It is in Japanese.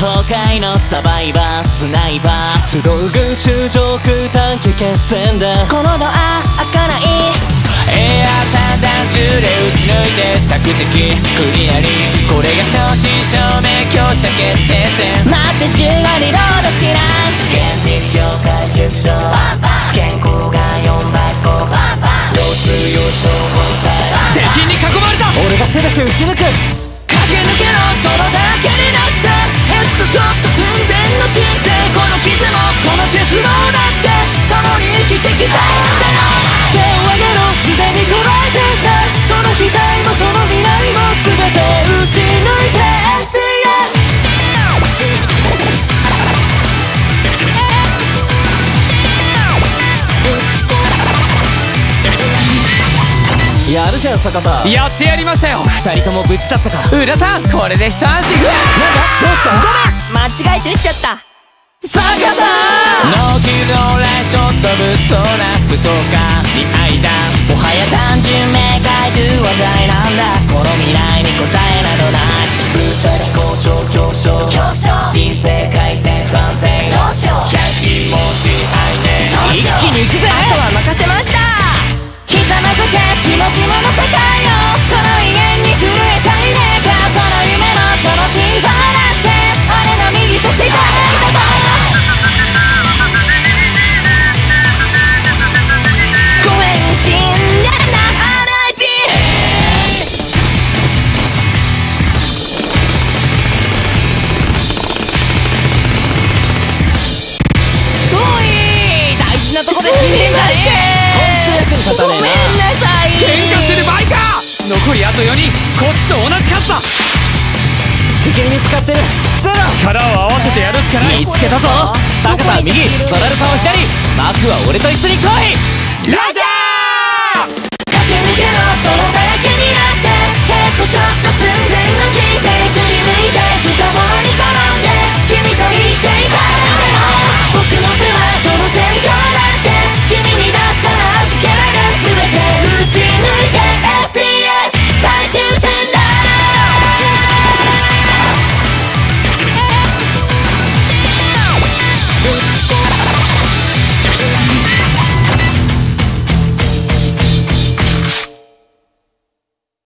崩壊のサバイバースナイバー集う群衆上空短期決戦でこのドア開かないエア散弾銃で撃ち抜いて索敵クリアにこれが正真正銘強者決定戦待って集合リロードしない現実境界縮小不健康が4倍スコープ腰痛要衝本体敵に囲まれた俺が全て撃ち抜く駆け抜けろ泥だらけになったヘッドショット寸前の人生この傷もこの絶望だって共に生きてきたんだよ手を上げろすでに捉えてんだその期待もその未来も全て打ち抜いて FPS やるじゃん坂田やってやりましたよ二人ともぶち立ったか浦さんこれで一安心なんだどうしたごめん間違えて打っちゃった坂田ノーキルオーライちょっと物騒な武装家に会いたもはや単純明快という話題なんだこの未来に答えなどないぶっちゃり交渉競争人生改善不安定100均も支配ね一気に行くぜあとは任せましたひざまずけ下々の世界をこの永遠に震えちゃいねえかその夢もその心臓だって俺の右と下へ行ったごめん死んでるな R.I.P. おい大事なとこで死んでんじゃねえホント役に立たねえなごめんなさい喧嘩してる場合か残りあと4人こっちと同じ数だ敵に見つかってる捨てろ力を合わせてやるしかない見つけたぞ坂田右そだるさんは左マークは俺と一緒に来いライ